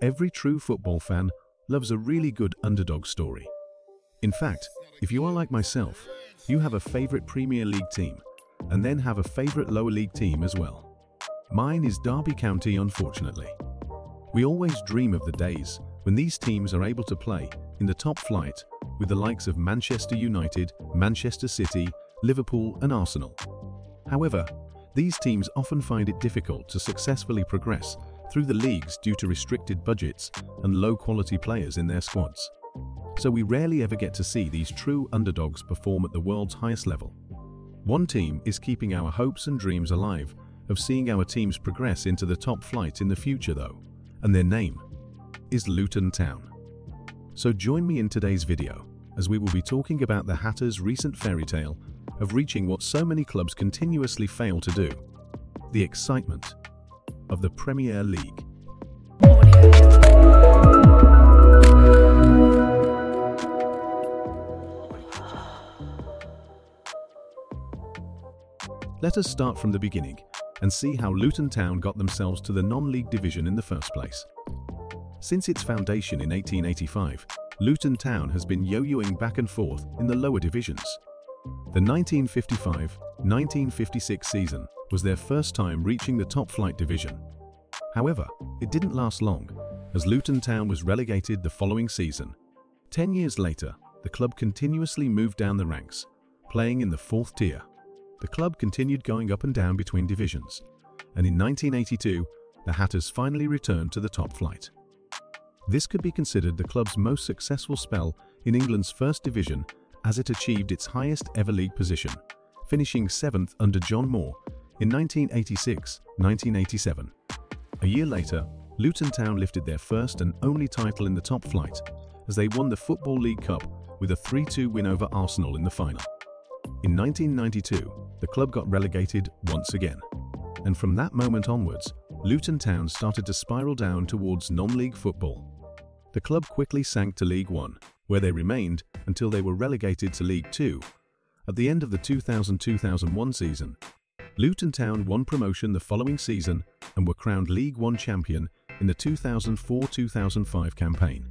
Every true football fan loves a really good underdog story. In fact, if you are like myself, you have a favourite Premier League team, and then have a favourite lower league team as well. Mine is Derby County, unfortunately. We always dream of the days when these teams are able to play in the top flight with the likes of Manchester United, Manchester City, Liverpool and Arsenal. However, these teams often find it difficult to successfully progress through the leagues due to restricted budgets and low-quality players in their squads. So we rarely ever get to see these true underdogs perform at the world's highest level. One team is keeping our hopes and dreams alive of seeing our teams progress into the top flight in the future though, and their name is Luton Town. So join me in today's video, as we will be talking about the Hatters' recent fairy tale of reaching what so many clubs continuously fail to do, the excitement of the Premier League. Let us start from the beginning and see how Luton Town got themselves to the non-league division in the first place. Since its foundation in 1885, Luton Town has been yo-yoing back and forth in the lower divisions. The 1955-1956 season was their first time reaching the top flight division. However, it didn't last long, as Luton Town was relegated the following season. 10 years later, the club continuously moved down the ranks, playing in the fourth tier. The club continued going up and down between divisions, and in 1982, the Hatters finally returned to the top flight. This could be considered the club's most successful spell in England's first division, as it achieved its highest ever league position, finishing 7th under John Moore in 1986-1987. A year later, Luton Town lifted their first and only title in the top flight, as they won the Football League Cup with a 3-2 win over Arsenal in the final. In 1992, the club got relegated once again, and from that moment onwards, Luton Town started to spiral down towards non-league football. The club quickly sank to League One, where they remained until they were relegated to League Two. At the end of the 2000-2001 season, Luton Town won promotion the following season and were crowned League One champion in the 2004-2005 campaign.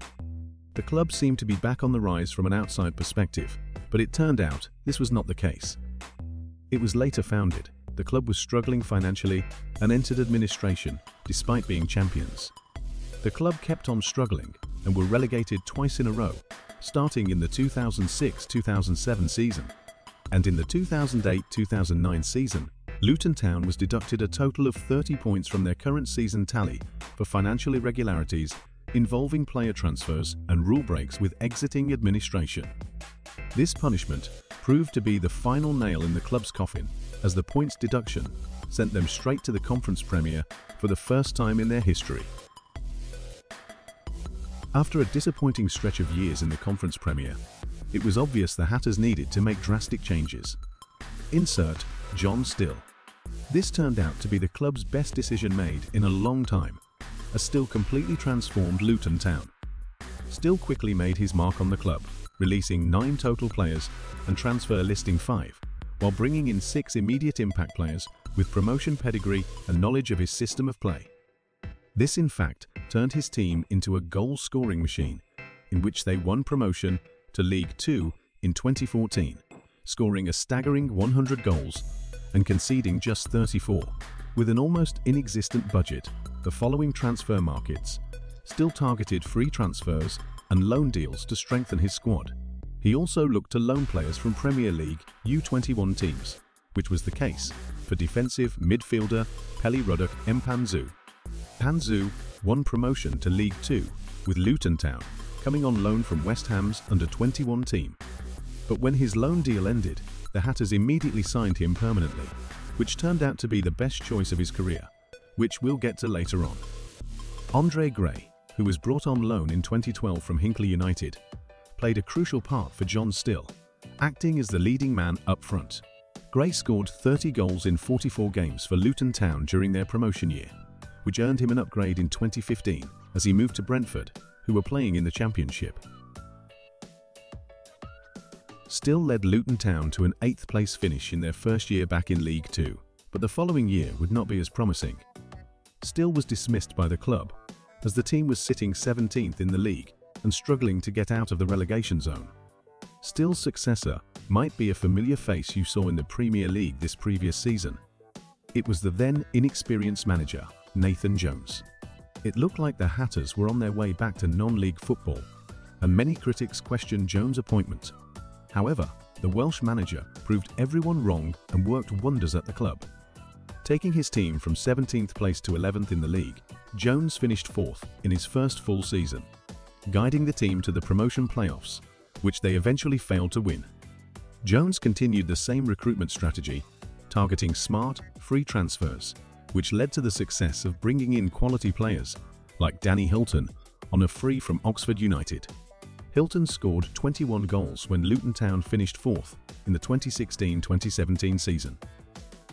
The club seemed to be back on the rise from an outside perspective, but it turned out this was not the case. It was later founded. The club was struggling financially and entered administration despite being champions. The club kept on struggling and were relegated twice in a row, starting in the 2006-2007 season. And in the 2008-2009 season, Luton Town was deducted a total of 30 points from their current season tally for financial irregularities involving player transfers and rule breaks with exiting administration. This punishment proved to be the final nail in the club's coffin, as the points deduction sent them straight to the Conference Premier for the first time in their history. After a disappointing stretch of years in the Conference Premier, it was obvious the Hatters needed to make drastic changes. Insert John Still. This turned out to be the club's best decision made in a long time, as Still completely transformed Luton Town. Still quickly made his mark on the club, releasing 9 total players and transfer listing 5, while bringing in 6 immediate impact players with promotion pedigree and knowledge of his system of play. This, in fact, turned his team into a goal-scoring machine, in which they won promotion to League Two in 2014, scoring a staggering 100 goals and conceding just 34. With an almost inexistent budget, the following transfer markets Still targeted free transfers and loan deals to strengthen his squad. He also looked to loan players from Premier League U21 teams, which was the case for defensive midfielder Pelly-Ruddock Mpanzu. Mpanzu won promotion to League Two, with Luton Town coming on loan from West Ham's under-21 team. But when his loan deal ended, the Hatters immediately signed him permanently, which turned out to be the best choice of his career, which we'll get to later on. Andre Gray, who was brought on loan in 2012 from Hinckley United, played a crucial part for John Still, acting as the leading man up front. Gray scored 30 goals in 44 games for Luton Town during their promotion year, which earned him an upgrade in 2015 as he moved to Brentford, who were playing in the Championship. Still led Luton Town to an 8th-place finish in their first year back in League Two, but the following year would not be as promising. Still was dismissed by the club, as the team was sitting 17th in the league and struggling to get out of the relegation zone. Still's successor might be a familiar face you saw in the Premier League this previous season. It was the then inexperienced manager, Nathan Jones. It looked like the Hatters were on their way back to non-league football, and many critics questioned Jones' appointment. However, the Welsh manager proved everyone wrong and worked wonders at the club. Taking his team from 17th place to 11th in the league, Jones finished 4th in his first full season, guiding the team to the promotion playoffs, which they eventually failed to win. Jones continued the same recruitment strategy, targeting smart, free transfers, which led to the success of bringing in quality players, like Danny Hilton, on a free from Oxford United. Hilton scored 21 goals when Luton Town finished 4th in the 2016-2017 season.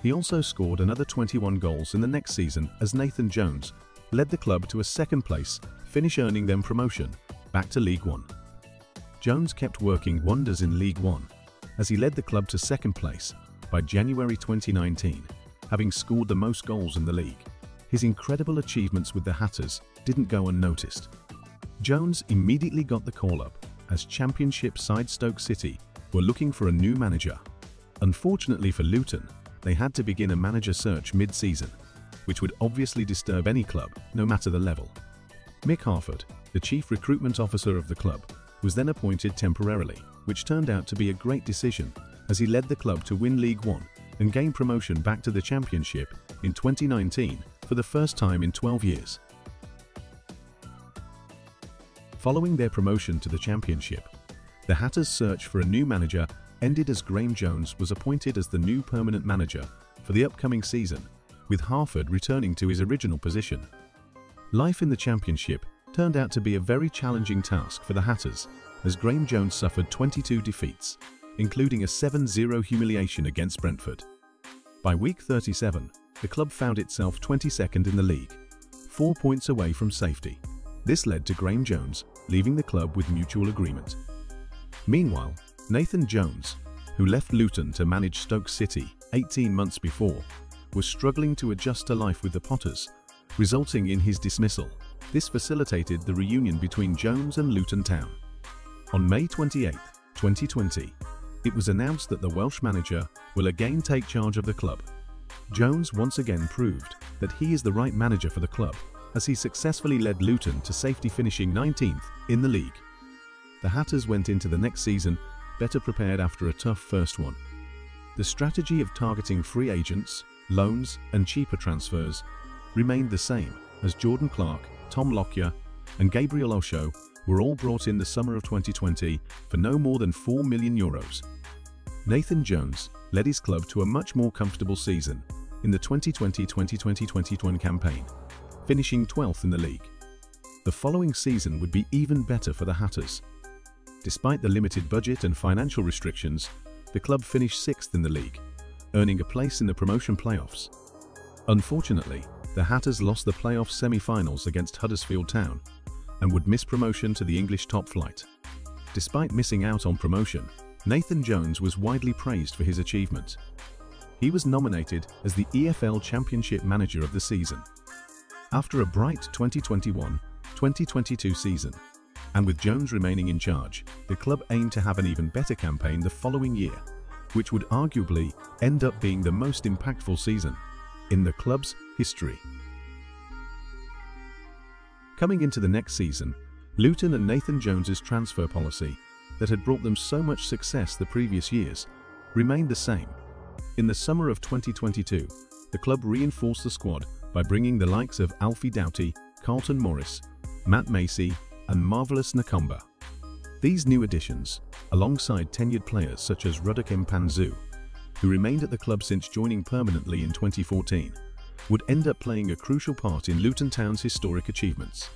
He also scored another 21 goals in the next season as Nathan Jones led the club to a second place finish, earning them promotion back to League One. Jones kept working wonders in League One, as he led the club to second place by January 2019, having scored the most goals in the league. His incredible achievements with the Hatters didn't go unnoticed. Jones immediately got the call-up as Championship side Stoke City were looking for a new manager. Unfortunately for Luton, they had to begin a manager search mid-season, which would obviously disturb any club, no matter the level. Mick Harford, the chief recruitment officer of the club, was then appointed temporarily, which turned out to be a great decision, as he led the club to win League One and gain promotion back to the Championship in 2019 for the first time in 12 years. Following their promotion to the Championship, the Hatters' search for a new manager ended as Graeme Jones was appointed as the new permanent manager for the upcoming season, with Harford returning to his original position. Life in the Championship turned out to be a very challenging task for the Hatters, as Graeme Jones suffered 22 defeats, including a 7-0 humiliation against Brentford. By week 37, the club found itself 22nd in the league, 4 points away from safety. This led to Graeme Jones leaving the club with mutual agreement. Meanwhile, Nathan Jones, who left Luton to manage Stoke City 18 months before, was struggling to adjust to life with the Potters, resulting in his dismissal. This facilitated the reunion between Jones and Luton Town. On May 28, 2020, it was announced that the Welsh manager will again take charge of the club. Jones once again proved that he is the right manager for the club, as he successfully led Luton to safety, finishing 19th in the league. The Hatters went into the next season better prepared after a tough first one. The strategy of targeting free agents, loans, and cheaper transfers remained the same, as Jordan Clark, Tom Lockyer, and Gabriel Osho were all brought in the summer of 2020 for no more than €4 million. Nathan Jones led his club to a much more comfortable season in the 2020-2021 campaign, finishing 12th in the league. The following season would be even better for the Hatters. Despite the limited budget and financial restrictions, the club finished 6th in the league, earning a place in the promotion playoffs. Unfortunately, the Hatters lost the playoff semi-finals against Huddersfield Town and would miss promotion to the English top flight. Despite missing out on promotion, Nathan Jones was widely praised for his achievement. He was nominated as the EFL Championship Manager of the season. After a bright 2021-2022 season, and with Jones remaining in charge, the club aimed to have an even better campaign the following year, which would arguably end up being the most impactful season in the club's history. Coming into the next season, Luton and Nathan Jones's transfer policy that had brought them so much success the previous years remained the same. In the summer of 2022, the club reinforced the squad by bringing the likes of Alfie Doughty, Carlton Morris, Matt Macy, and Marvellous Nakumba. These new additions, alongside tenured players such as Ruddock Mpanzu, who remained at the club since joining permanently in 2014, would end up playing a crucial part in Luton Town's historic achievements.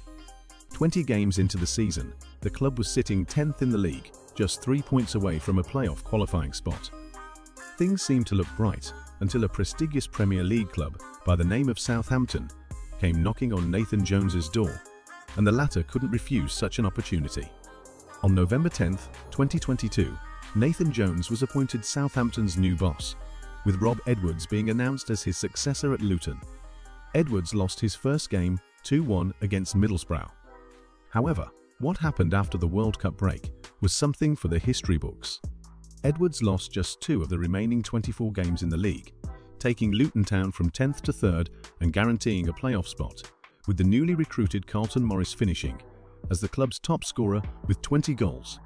20 games into the season, the club was sitting 10th in the league, just 3 points away from a playoff qualifying spot. Things seemed to look bright, until a prestigious Premier League club by the name of Southampton came knocking on Nathan Jones's door, and the latter couldn't refuse such an opportunity. On November 10, 2022, Nathan Jones was appointed Southampton's new boss, with Rob Edwards being announced as his successor at Luton. Edwards lost his first game, 2-1 against Middlesbrough. However, what happened after the World Cup break was something for the history books. Edwards lost just 2 of the remaining 24 games in the league, taking Luton Town from 10th to 3rd and guaranteeing a playoff spot, with the newly recruited Carlton Morris finishing as the club's top scorer with 20 goals.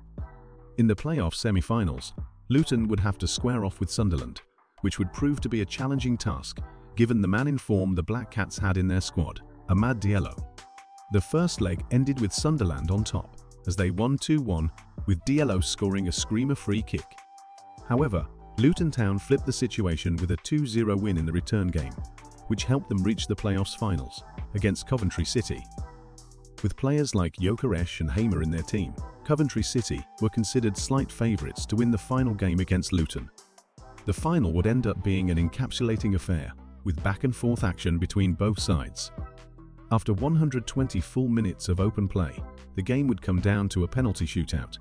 In the playoff semi-finals, Luton would have to square off with Sunderland, which would prove to be a challenging task given the man in form the Black Cats had in their squad, Ahmad Diallo. The first leg ended with Sunderland on top as they won 2-1, with Diallo scoring a screamer free kick. However, Luton Town flipped the situation with a 2-0 win in the return game, which helped them reach the playoffs finals against Coventry City. With players like Gyökeres and Hamer in their team, Coventry City were considered slight favourites to win the final game against Luton. The final would end up being an encapsulating affair, with back-and-forth action between both sides. After 120 full minutes of open play, the game would come down to a penalty shootout.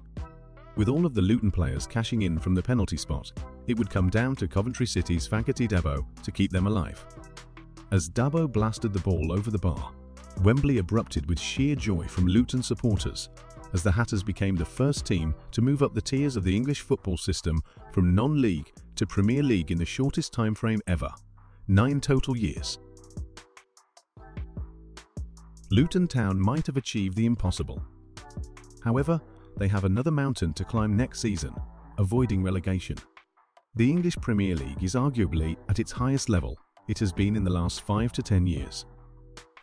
With all of the Luton players cashing in from the penalty spot, it would come down to Coventry City's Fagherty Dabo to keep them alive. As Dabo blasted the ball over the bar, Wembley erupted with sheer joy from Luton supporters, as the Hatters became the first team to move up the tiers of the English football system from non-league to Premier League in the shortest time frame ever, 9 total years. Luton Town might have achieved the impossible. However, they have another mountain to climb next season, avoiding relegation. The English Premier League is arguably at its highest level it has been in the last 5 to 10 years.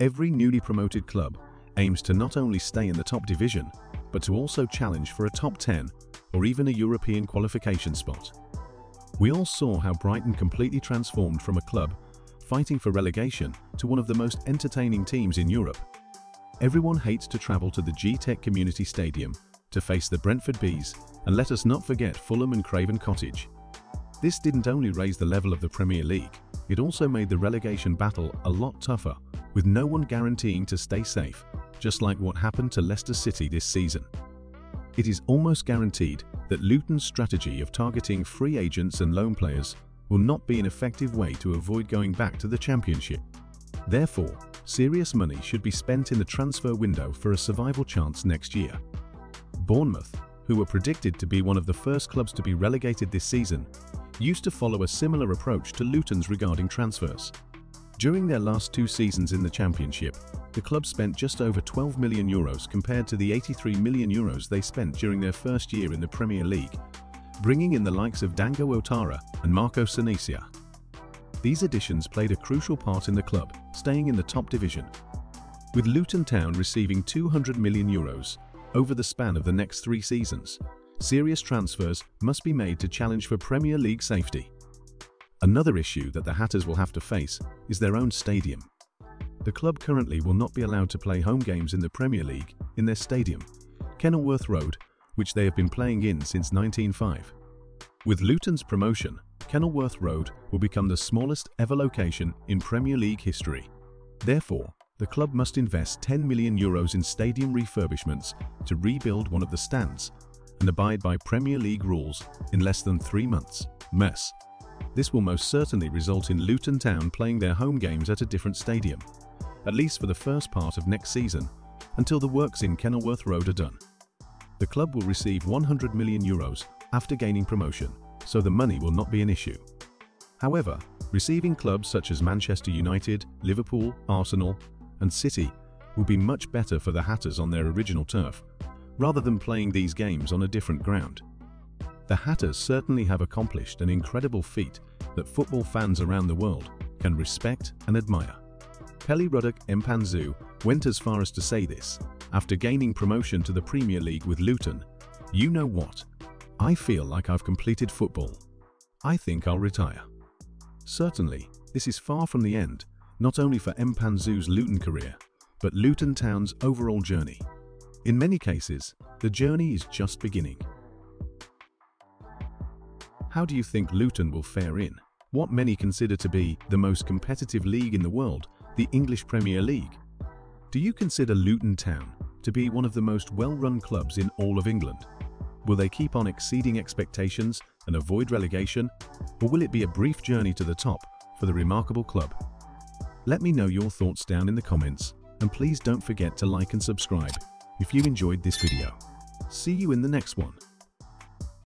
Every newly promoted club aims to not only stay in the top division, but to also challenge for a top 10 or even a European qualification spot. We all saw how Brighton completely transformed from a club fighting for relegation to one of the most entertaining teams in Europe. Everyone hates to travel to the G-Tech Community Stadium to face the Brentford Bees, and let us not forget Fulham and Craven Cottage. This didn't only raise the level of the Premier League, it also made the relegation battle a lot tougher, with no one guaranteeing to stay safe, just like what happened to Leicester City this season. It is almost guaranteed that Luton's strategy of targeting free agents and loan players will not be an effective way to avoid going back to the Championship. Therefore, serious money should be spent in the transfer window for a survival chance next year. Bournemouth, who were predicted to be one of the first clubs to be relegated this season, used to follow a similar approach to Luton's regarding transfers. During their last 2 seasons in the Championship, the club spent just over €12 million compared to the €83 million they spent during their first year in the Premier League, bringing in the likes of Dango Ouattara and Marco Senesi. These additions played a crucial part in the club staying in the top division, with Luton Town receiving €200 million over the span of the next 3 seasons. Serious transfers must be made to challenge for Premier League safety. Another issue that the Hatters will have to face is their own stadium. The club currently will not be allowed to play home games in the Premier League in their stadium, Kenilworth Road, which they have been playing in since 1905. With Luton's promotion, Kenilworth Road will become the smallest ever location in Premier League history. Therefore, the club must invest €10 million in stadium refurbishments to rebuild one of the stands and abide by Premier League rules in less than 3 months. This will most certainly result in Luton Town playing their home games at a different stadium, at least for the first part of next season, until the works in Kenilworth Road are done. The club will receive €100 million after gaining promotion, so the money will not be an issue. However, receiving clubs such as Manchester United, Liverpool, Arsenal, and City will be much better for the Hatters on their original turf, rather than playing these games on a different ground. The Hatters certainly have accomplished an incredible feat that football fans around the world can respect and admire. Pelly-Ruddock Mpanzu went as far as to say this: after gaining promotion to the Premier League with Luton, "You know what? I feel like I've completed football. I think I'll retire." Certainly, this is far from the end, not only for Mpanzu's Luton career, but Luton Town's overall journey. In many cases, the journey is just beginning. How do you think Luton will fare in what many consider to be the most competitive league in the world, the English Premier League? Do you consider Luton Town to be one of the most well-run clubs in all of England? Will they keep on exceeding expectations and avoid relegation, or will it be a brief journey to the top for the remarkable club? Let me know your thoughts down in the comments, and please don't forget to like and subscribe if you enjoyed this video. See you in the next one.